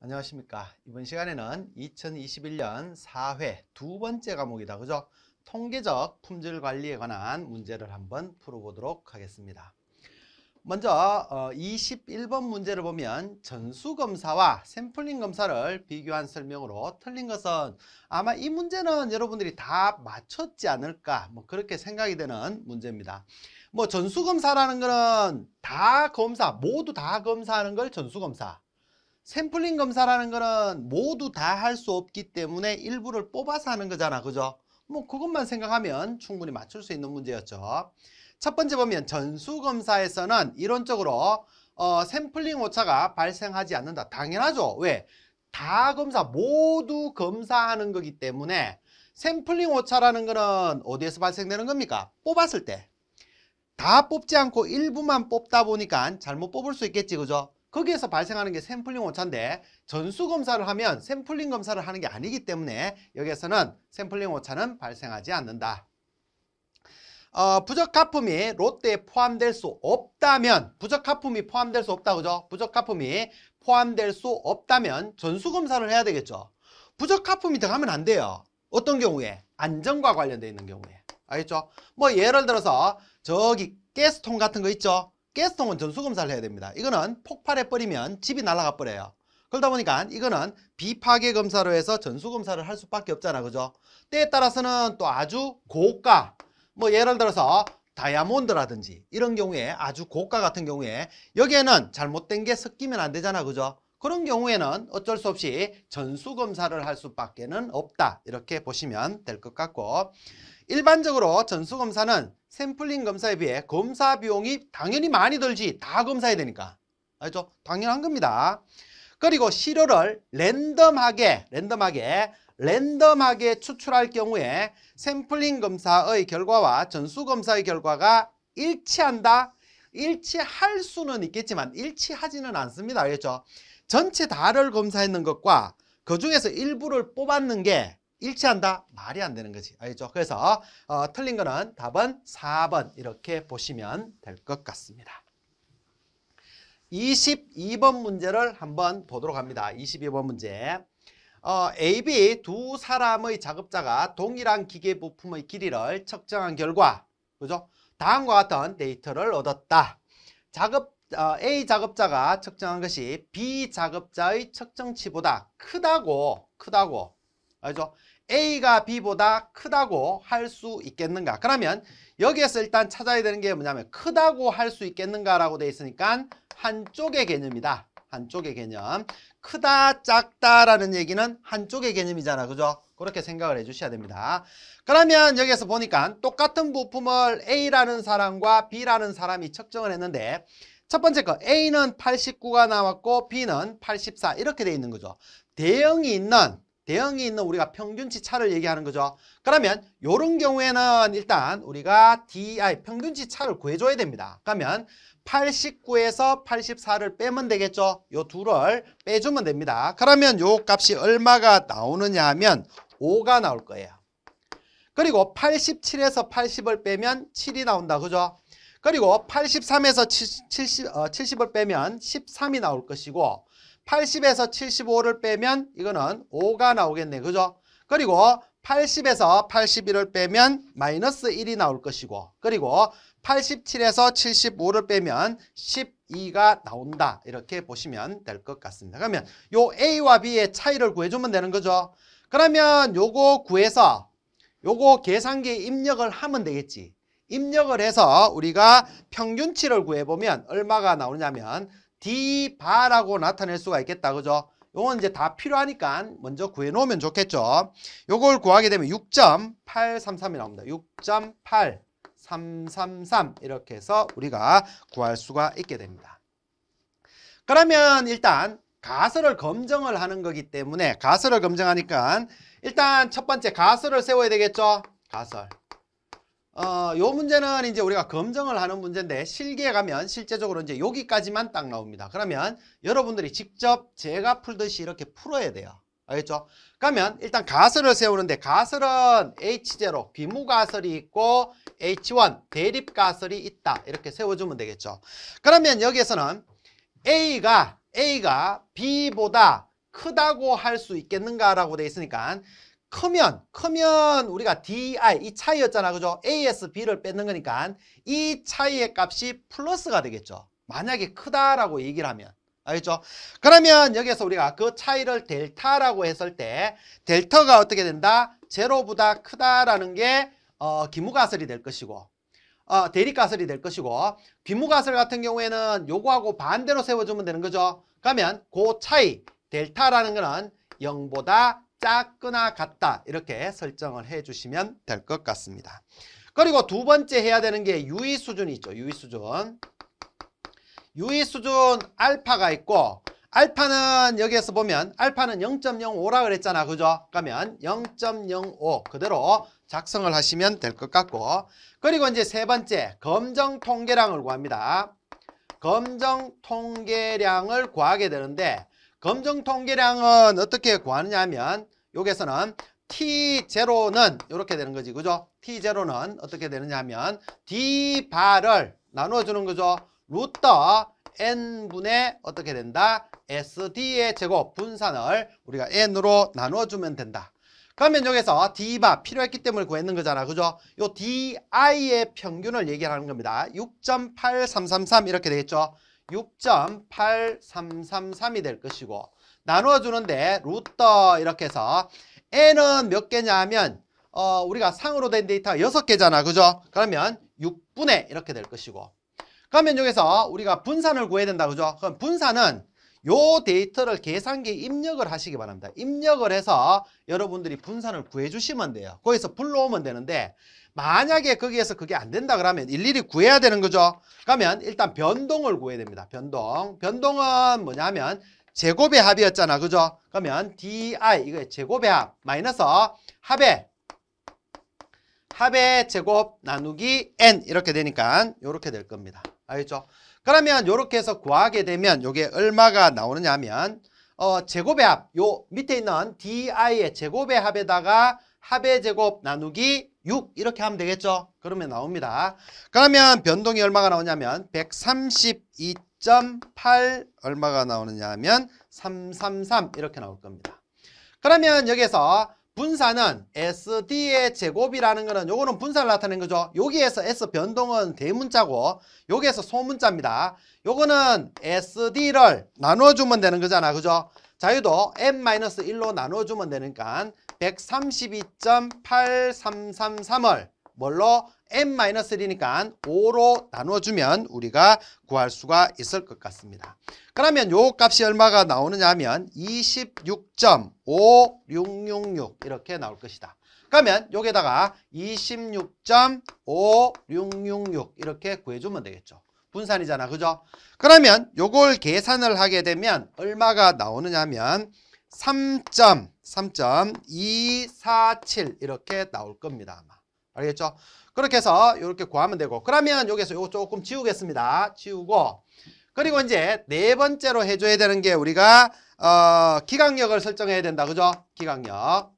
안녕하십니까. 이번 시간에는 2021년 4회 두 번째 과목이다. 그죠? 통계적 품질 관리에 관한 문제를 한번 풀어보도록 하겠습니다. 먼저 21번 문제를 보면 전수검사와 샘플링 검사를 비교한 설명으로 틀린 것은 아마 이 문제는 여러분들이 다 맞췄지 않을까 뭐 그렇게 생각이 되는 문제입니다. 뭐 전수검사라는 거는 다 검사, 모두 다 검사하는 걸 전수검사, 샘플링 검사라는 거는 모두 다 할 수 없기 때문에 일부를 뽑아서 하는 거잖아. 그죠? 뭐 그것만 생각하면 충분히 맞출 수 있는 문제였죠. 첫 번째 보면 전수검사에서는 이론적으로 샘플링 오차가 발생하지 않는다. 당연하죠. 왜? 다 검사, 모두 검사하는 거기 때문에. 샘플링 오차라는 거는 어디에서 발생되는 겁니까? 뽑았을 때. 다 뽑지 않고 일부만 뽑다 보니까 잘못 뽑을 수 있겠지. 그죠? 거기에서 발생하는 게 샘플링 오차인데, 전수검사를 하면 샘플링 검사를 하는 게 아니기 때문에 여기에서는 샘플링 오차는 발생하지 않는다. 부적합품이 롯데에 포함될 수 없다면, 부적합품이 포함될 수 없다. 그죠? 부적합품이 포함될 수 없다면 전수검사를 해야 되겠죠. 부적합품이 들어가면 안 돼요. 어떤 경우에? 안전과 관련되어 있는 경우에. 알겠죠? 뭐 예를 들어서 저기 가스통 같은 거 있죠? 가스통은 전수검사를 해야 됩니다. 이거는 폭발해버리면 집이 날아가 버려요. 그러다 보니까 이거는 비파괴검사로 해서 전수검사를 할 수밖에 없잖아. 그죠? 때에 따라서는 또 아주 고가, 뭐 예를 들어서 다이아몬드라든지 이런 경우에, 아주 고가 같은 경우에 여기에는 잘못된 게 섞이면 안 되잖아. 그죠? 그런 경우에는 어쩔 수 없이 전수검사를 할 수밖에 없다. 이렇게 보시면 될 것 같고, 일반적으로 전수검사는 샘플링 검사에 비해 검사 비용이 당연히 많이 들지. 다 검사해야 되니까. 알죠? 당연한 겁니다. 그리고 시료를 랜덤하게 추출할 경우에 샘플링 검사의 결과와 전수검사의 결과가 일치한다? 일치할 수는 있겠지만 일치하지는 않습니다. 알겠죠? 전체 다를 검사했는 것과 그 중에서 일부를 뽑았는 게 일치한다? 말이 안 되는 거지. 알겠죠? 그래서 틀린 거는 답은 4번 이렇게 보시면 될 것 같습니다. 22번 문제를 한번 보도록 합니다. 22번 문제. AB 두 사람의 작업자가 동일한 기계 부품의 길이를 측정한 결과, 그죠? 다음과 같은 데이터를 얻었다. A 작업자가 측정한 것이 B 작업자의 측정치보다 크다고, 알죠? A가 B보다 크다고 할 수 있겠는가? 그러면 여기에서 일단 찾아야 되는 게 뭐냐면, 크다고 할 수 있겠는가라고 돼 있으니까 한쪽의 개념이다. 한쪽의 개념. 크다, 작다라는 얘기는 한쪽의 개념이잖아. 그죠? 그렇게 생각을 해 주셔야 됩니다. 그러면 여기에서 보니까 똑같은 부품을 A라는 사람과 B라는 사람이 측정을 했는데, 첫 번째 거 A는 89가 나왔고 B는 84 이렇게 돼 있는 거죠. 대형이 있는 우리가 평균치 차를 얘기하는 거죠. 그러면 이런 경우에는 일단 우리가 DI, 평균치 차를 구해줘야 됩니다. 그러면 89에서 84를 빼면 되겠죠. 요 둘을 빼주면 됩니다. 그러면 요 값이 얼마가 나오느냐 하면 5가 나올 거예요. 그리고 87에서 80을 빼면 7이 나온다. 그죠? 그리고 83에서 70을 빼면 13이 나올 것이고, 80에서 75를 빼면 이거는 5가 나오겠네. 그죠? 그리고 80에서 81을 빼면 마이너스 1이 나올 것이고, 그리고 87에서 75를 빼면 12가 나온다. 이렇게 보시면 될 것 같습니다. 그러면 요 A와 B의 차이를 구해주면 되는 거죠. 그러면 요거 구해서 요거 계산기에 입력을 하면 되겠지. 입력을 해서 우리가 평균치를 구해보면 얼마가 나오냐면 D바라고 나타낼 수가 있겠다. 그죠? 요건 이제 다 필요하니까 먼저 구해놓으면 좋겠죠. 요걸 구하게 되면 6.833이 나옵니다. 6.8333 이렇게 해서 우리가 구할 수가 있게 됩니다. 그러면 일단 가설을 검증을 하는 거기 때문에, 가설을 검증하니까 일단 첫 번째 가설을 세워야 되겠죠. 가설. 요 문제는 이제 우리가 검증을 하는 문제인데, 실기에 가면 실제적으로 이제 여기까지만 딱 나옵니다. 그러면 여러분들이 직접 제가 풀듯이 이렇게 풀어야 돼요. 알겠죠? 그러면 일단 가설을 세우는데, 가설은 H0 비무가설이 있고 H1 대립가설이 있다. 이렇게 세워주면 되겠죠. 그러면 여기에서는 A가 B보다 크다고 할 수 있겠는가라고 돼 있으니까 크면 우리가 DI 이 차이였잖아, 그죠? A에서 B를 뺏는 거니까 이 차이의 값이 플러스가 되겠죠. 만약에 크다라고 얘기를 하면. 알겠죠? 그러면 여기에서 우리가 그 차이를 델타라고 했을 때 델타가 어떻게 된다? 제로보다 크다라는 게 기무가설이 될 것이고 대립가설이 될 것이고, 비무가설 같은 경우에는 요거하고 반대로 세워주면 되는 거죠. 그러면 그 차이 델타라는 거는 0보다 작거나 같다 이렇게 설정을 해주시면 될 것 같습니다. 그리고 두 번째 해야 되는 게 유의 수준이 있죠. 유의 수준. 유의 수준 알파가 있고, 알파는 여기에서 보면 알파는 0.05라고 그랬잖아, 그죠? 그러면 0.05 그대로 작성을 하시면 될 것 같고, 그리고 이제 세 번째 검정통계량을 구합니다. 검정통계량을 구하게 되는데, 검정통계량은 어떻게 구하느냐 하면 여기에서는 T0는 이렇게 되는 거지, 그죠? T0는 어떻게 되느냐 하면 D바를 나눠주는 거죠. 루트 N분의 어떻게 된다? SD의 제곱 분산을 우리가 N으로 나눠주면 된다. 그러면 여기서 D바 필요했기 때문에 구했는 거잖아, 그죠? 요 DI의 평균을 얘기하는 겁니다. 6.8333 이렇게 되겠죠. 6.8333이 될 것이고, 나누어주는데 루트 이렇게 해서 N은 몇 개냐 하면 우리가 상으로 된 데이터가 6개잖아, 그죠? 그러면 6분의 이렇게 될 것이고, 그러면 여기서 우리가 분산을 구해야 된다, 그죠? 그럼 분산은 요 데이터를 계산기에 입력을 하시기 바랍니다. 입력을 해서 여러분들이 분산을 구해주시면 돼요. 거기서 불러오면 되는데, 만약에 거기에서 그게 안 된다 그러면 일일이 구해야 되는 거죠. 그러면 일단 변동을 구해야 됩니다. 변동. 변동은 뭐냐면 제곱의 합이었잖아, 그죠? 그러면 DI 이거 제곱의 합 마이너스 합의 제곱 나누기 N 이렇게 되니까 이렇게 될 겁니다. 알겠죠? 그러면 이렇게 해서 구하게 되면 이게 얼마가 나오느냐 하면 제곱의 합, 요 밑에 있는 DI의 제곱의 합에다가 합의 제곱 나누기 6 이렇게 하면 되겠죠? 그러면 나옵니다. 그러면 변동이 얼마가 나오냐면 132.8 얼마가 나오느냐 하면 333 이렇게 나올 겁니다. 그러면 여기에서 분산은 SD의 제곱이라는 거는 요거는 분산을 나타낸 거죠. 여기에서 S 변동은 대문자고 여기에서 소문자입니다. 요거는 SD를 나눠주면 되는 거잖아, 그죠? 자유도 N-1로 나눠주면 되니까 132.8333을 뭘로? N-1이니까 5로 나눠주면 우리가 구할 수가 있을 것 같습니다. 그러면 요 값이 얼마가 나오느냐 하면 26.5666 이렇게 나올 것이다. 그러면 여기에다가 26.5666 이렇게 구해주면 되겠죠. 분산이잖아, 그죠? 그러면 요걸 계산을 하게 되면 얼마가 나오느냐 하면 3.247 이렇게 나올 겁니다. 아마. 알겠죠? 그렇게 해서 이렇게 구하면 되고, 그러면 여기서 요거 조금 지우겠습니다. 지우고, 그리고 이제 네 번째로 해줘야 되는 게 우리가 기각력을 설정해야 된다, 그죠? 기각력.